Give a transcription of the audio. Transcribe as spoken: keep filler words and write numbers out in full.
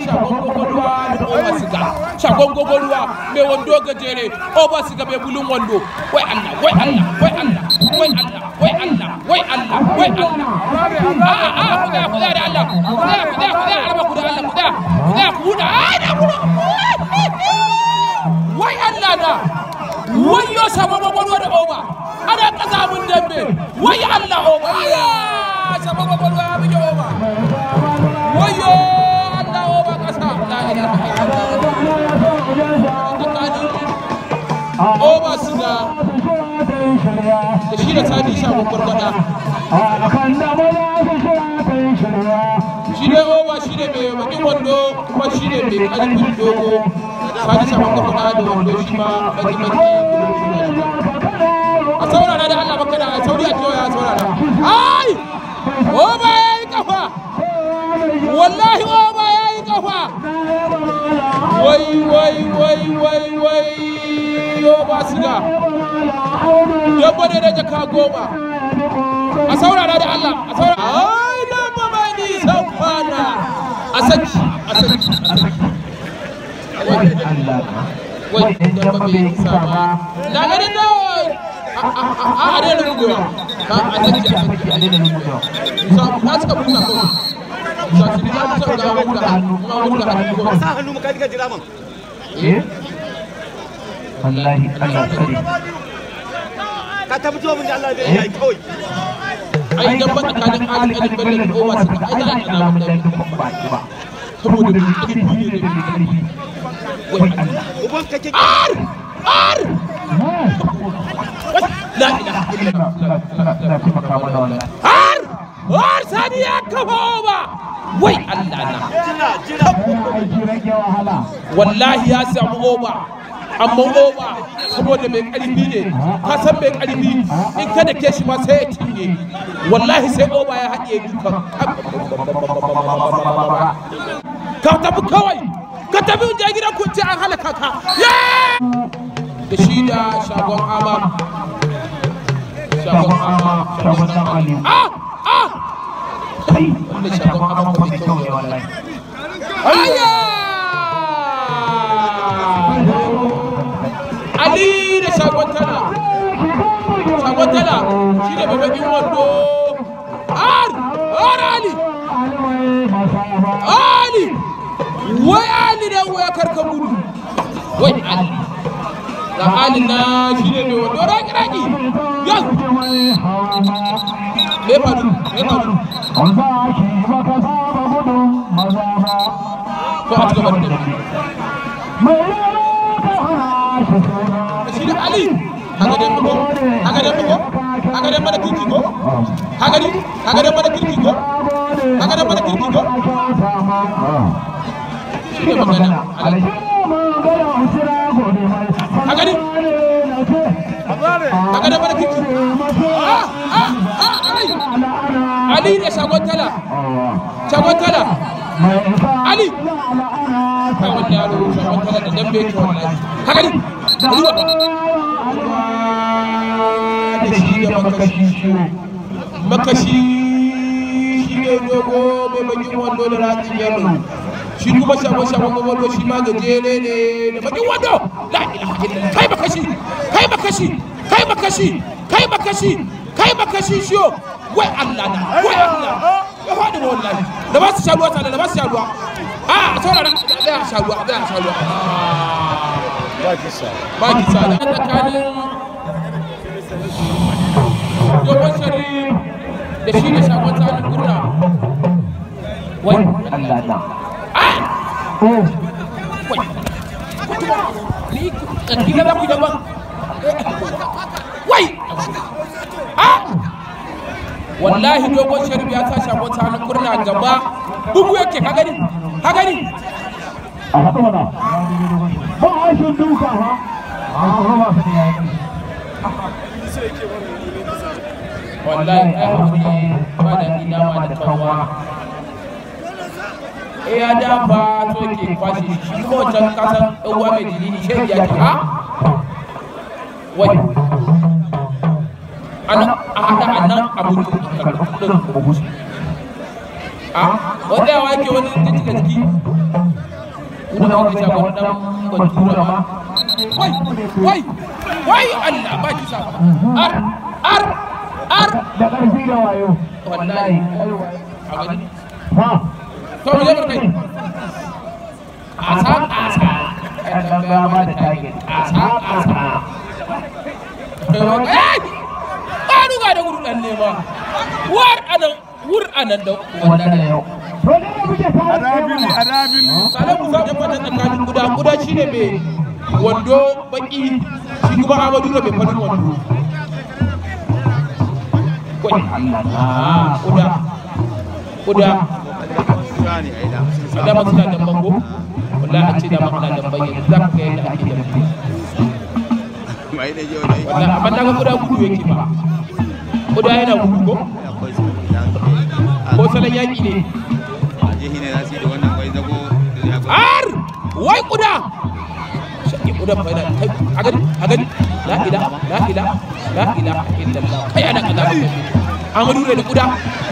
Shagongogoruwa no Obasiga. Shagongogoruwa me wondo gajere. Obasiga me bulun wondo. Wai Allah, wai Allah, wai Allah, wai Allah, wai Allah, wai Allah, wai Allah. Ah ah, kuda kuda da Allah. Kuda kuda kuda araba kuda Allah kuda. Kuda kuda ah da kuda. Wai Allah da. Wai yo shagongogoruwa da Oba. Ada kazamun dambe. Wai Allah Oba. Shagongogoruwa abi Oba. Wai yo Oba Siga, the Shira Tadisha Wakota, Shira Oba Shirebe, Makiwando, Washirebe, Adipundo, Tadisha Wakota, Oshima, Adimaki, Asora, Alabaka, Soria Joya, Asora. Ay! Oba Kawa! Wallahi Oba Kawa! Way, way, way, way, way! Obasiga yabo da daga ka goma a saurara da Allah a saurara ai da mamani san fara a saki a saki Allah wai da babbe sama la gani do a a da lungu ka a saki a saki a da lungu so ka saka buta ko so shi da so da wanda kuma wanda ka sa hannu muka diga jira mun eh Allah Allah sari ka tabbato mun da Allah bai yi kai ai dan baka kan alƙalin ballan kowa sai ai dan Allah mun dan dukkan baki ba saboda kike ne da karfi wai Allah uban kake ar ar la ilaha illallah la ilaha illallah ar ar sadiya kafa wai Allah na jira jira wallahi ya samu oba amma oba saboda mai karfi ne ka san mai karfi in ka dake shi ma sai ya tinge wallahi sai oba ya hade duka ka tafi kawai ka tafi unje gidan ku ce an halaka ka da shi da shagon ama shagon ama shagon amali ah ah kai wannan shagon ama ko mai kyau ne wallahi ayya Ali da Shagwantala Shagwantala shi ne babakin wando Ar! Ar Ali! Ali! Wai Ali da waya karka gudu Wai Ali Da Ali na shi ne mai wando raki raki Yan! Me faru, me faru Ko a cikin wani ne Ali, haga dem ko, haga dem ko, haga dem mana kirki ko, haga dem, haga dem mana kirki ko, haga dem mana kirki ko. Haga dem, haga dem mana kirki. Ah, ah, ah, Ali, Ali ne Shagwantala, Shagwantala, Ali. Kawan yaro Shagwantala da dambe ke wallahi. Haga dem. Makashi shi ne dogo mai bakin wando da ratin yalo shi kuma shagon shagon wando shi ma gajere ne da bakin wando kai makashi kai makashi kai makashi kai makashi kai makashi shi yo wai Allah na wai Allah ya faɗi wallahi da ba su sharuwa tare da ba su sharuwa a saurara da sharuwa da sharuwa baki sala baki sala tsakanin dogon sharif da shi ne shagon tsarin gurna wai Allah na ah oh wai ni kike da ku da ban wai ah wallahi dogon sharif ya sa shagon tsarin gurna gaba bugu yake ka gani ka gani a haka wannan ba a shi duka ba a roba fa ne yayi sai yake wannan ne wallahi ai hakuri ba da idama da kawa eh ya da ba to ke kwashi shi ko can kasan uwa mai dilili sai ya ki ha wai ana ana ana abu da kalbu da bugus ah wanda wake wani jijjiga jiki wanda wake ta gona dan kontura ma wai wai wai Allah ba ki saka ar ar ar da karfi da wayo wallahi abadi ha to ne barkai asa asa dan ga ma da target asa asa anu ga da gurun dan nema war anan wur anan da wallahi yau arabin arabin salamu da fatan tsakanin guda guda shine me wando baki shi kuma Ahmadu da bai fadin wando koi Allah guda guda shani aida da makana da bango wallahi a ce da makana da bango zaka ga yadda ake da mai da jiyo dai wallahi amma da guda gudu yake ba guda yana gudu ko ko salan yaki ne ar wai kuda shi kuda faida agan agan la ilaha la ilaha la ilaha illallah kai ana kaza Ahmadu da kuda